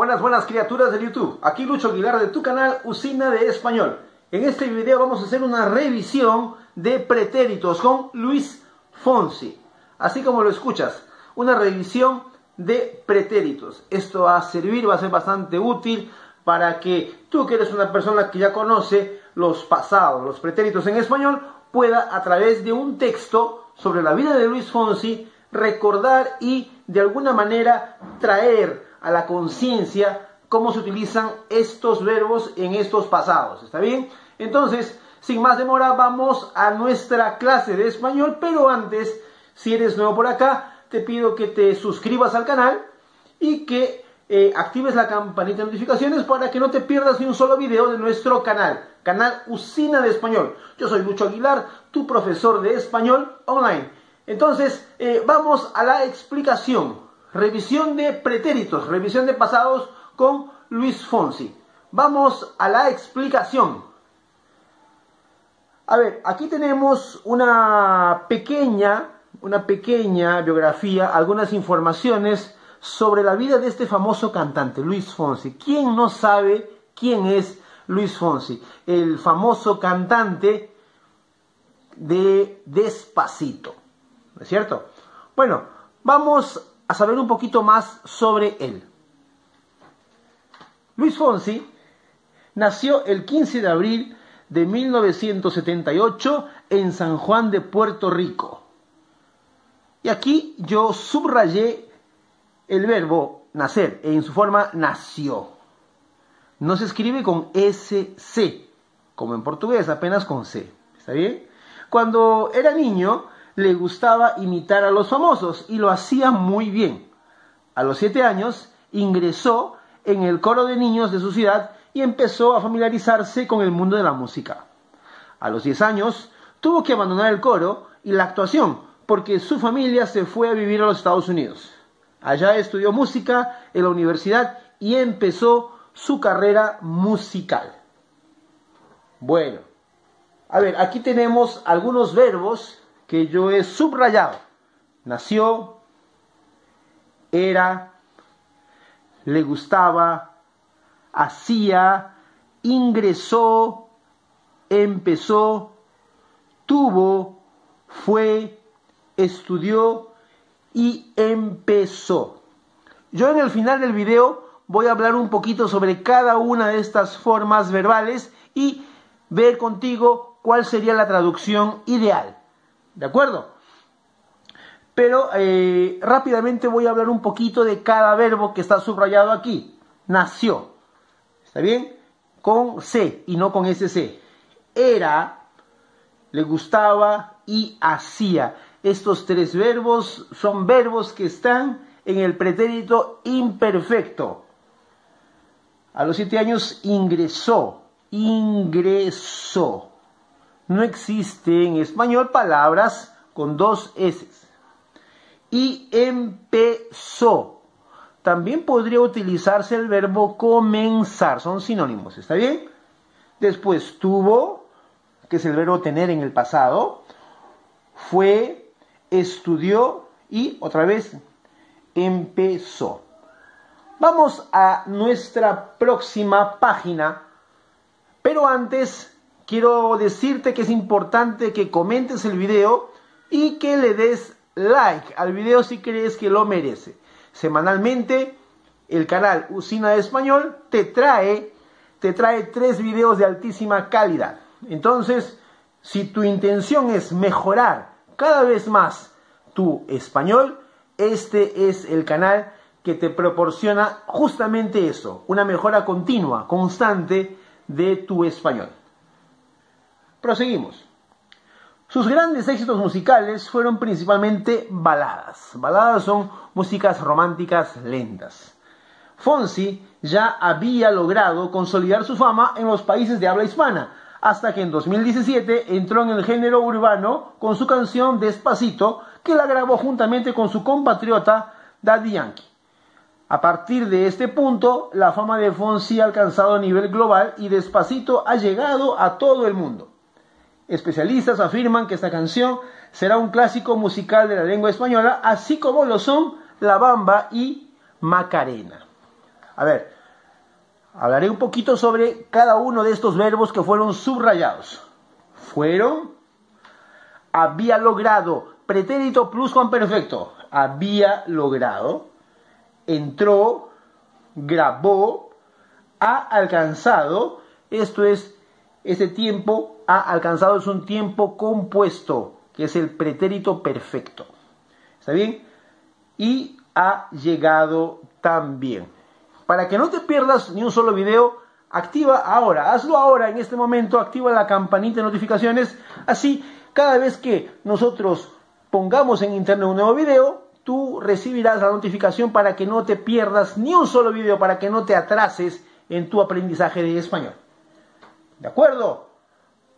Buenas, buenas criaturas del YouTube. Aquí Lucho Aguilar de tu canal Usina de Español. En este video vamos a hacer una revisión de pretéritos con Luis Fonsi. Así como lo escuchas, una revisión de pretéritos. Esto va a servir, va a ser bastante útil para que tú, que eres una persona que ya conoce los pasados, los pretéritos en español, pueda a través de un texto sobre la vida de Luis Fonsi recordar y de alguna manera traer a la conciencia cómo se utilizan estos verbos en estos pasados, ¿está bien? Entonces, sin más demora, vamos a nuestra clase de español, pero antes, si eres nuevo por acá, te pido que te suscribas al canal y que actives la campanita de notificaciones para que no te pierdas ni un solo video de nuestro canal, Usina de Español. Yo soy Lucho Aguilar, tu profesor de español online. Entonces, vamos a la explicación. Revisión de pretéritos, revisión de pasados con Luis Fonsi. Vamos a la explicación. A ver, aquí tenemos una pequeña biografía, algunas informaciones sobre la vida de este famoso cantante, Luis Fonsi. ¿Quién no sabe quién es Luis Fonsi? El famoso cantante de Despacito, ¿no es cierto? Bueno, vamos a saber un poquito más sobre él. Luis Fonsi nació el 15 de abril de 1978 en San Juan de Puerto Rico. Y aquí yo subrayé el verbo nacer, en su forma nació. No se escribe con SC, como en portugués, apenas con C. ¿Está bien? Cuando era niño, le gustaba imitar a los famosos y lo hacía muy bien. A los 7 años ingresó en el coro de niños de su ciudad y empezó a familiarizarse con el mundo de la música. A los 10 años tuvo que abandonar el coro y la actuación porque su familia se fue a vivir a los Estados Unidos. Allá estudió música en la universidad y empezó su carrera musical. Bueno, a ver, aquí tenemos algunos verbos que yo he subrayado. Nació, era, le gustaba, hacía, ingresó, empezó, tuvo, fue, estudió y empezó. Yo en el final del video voy a hablar un poquito sobre cada una de estas formas verbales y ver contigo cuál sería la traducción ideal. ¿De acuerdo? Pero rápidamente voy a hablar un poquito de cada verbo que está subrayado aquí. Nació, ¿está bien? Con C y no con SC. Era, le gustaba y hacía. Estos 3 verbos son verbos que están en el pretérito imperfecto. A los 7 años ingresó. Ingresó. No existe en español palabras con 2 S. Y empezó. También podría utilizarse el verbo comenzar. Son sinónimos, ¿está bien? Después tuvo, que es el verbo tener en el pasado. Fue, estudió y otra vez empezó. Vamos a nuestra próxima página. Pero antes, quiero decirte que es importante que comentes el video y que le des like al video si crees que lo merece. Semanalmente, el canal Usina de Español te trae 3 videos de altísima calidad. Entonces, si tu intención es mejorar cada vez más tu español, este es el canal que te proporciona justamente eso, una mejora continua, constante de tu español. Proseguimos. Sus grandes éxitos musicales fueron principalmente baladas. Baladas son músicas románticas lentas. Fonsi ya había logrado consolidar su fama en los países de habla hispana, hasta que en 2017 entró en el género urbano con su canción Despacito, que la grabó juntamente con su compatriota Daddy Yankee. A partir de este punto, la fama de Fonsi ha alcanzado a nivel global y Despacito ha llegado a todo el mundo. Especialistas afirman que esta canción será un clásico musical de la lengua española, así como lo son La Bamba y Macarena. A ver, hablaré un poquito sobre cada uno de estos verbos que fueron subrayados. Fueron, había logrado, pretérito pluscuamperfecto, había logrado, entró, grabó, ha alcanzado. Esto es, este tiempo ha alcanzado es un tiempo compuesto, que es el pretérito perfecto. ¿Está bien? Y ha llegado también. Para que no te pierdas ni un solo video, activa ahora, hazlo ahora en este momento, activa la campanita de notificaciones, así cada vez que nosotros pongamos en internet un nuevo video, tú recibirás la notificación para que no te pierdas ni un solo video, para que no te atrases en tu aprendizaje de español. ¿De acuerdo?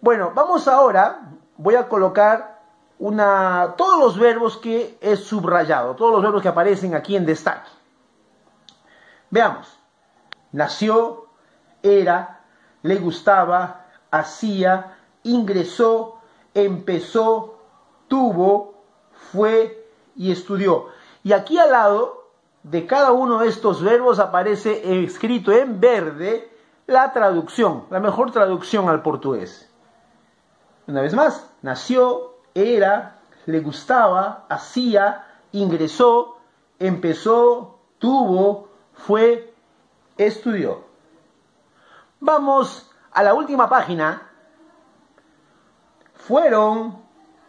Bueno, vamos ahora, voy a colocar todos los verbos que he subrayado, todos los verbos que aparecen aquí en destaque. Veamos, nació, era, le gustaba, hacía, ingresó, empezó, tuvo, fue y estudió. Y aquí al lado de cada uno de estos verbos aparece escrito en verde la traducción, la mejor traducción al portugués. Una vez más, nació, era, le gustaba, hacía, ingresó, empezó, tuvo, fue, estudió. Vamos a la última página. Fueron,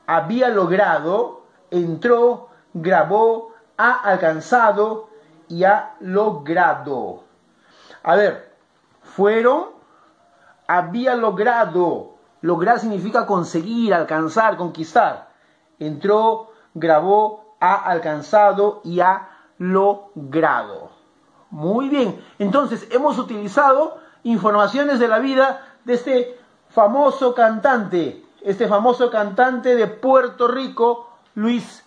había logrado, entró, grabó, ha alcanzado y ha logrado. A ver, fueron, había logrado. Lograr significa conseguir, alcanzar, conquistar. Entró, grabó, ha alcanzado y ha logrado. Muy bien, entonces hemos utilizado informaciones de la vida de este famoso cantante de Puerto Rico, Luis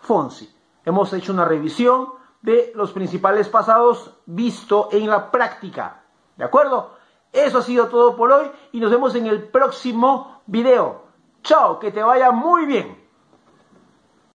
Fonsi. Hemos hecho una revisión de los principales pasados visto en la práctica, ¿de acuerdo? Eso ha sido todo por hoy y nos vemos en el próximo video. Chao, que te vaya muy bien.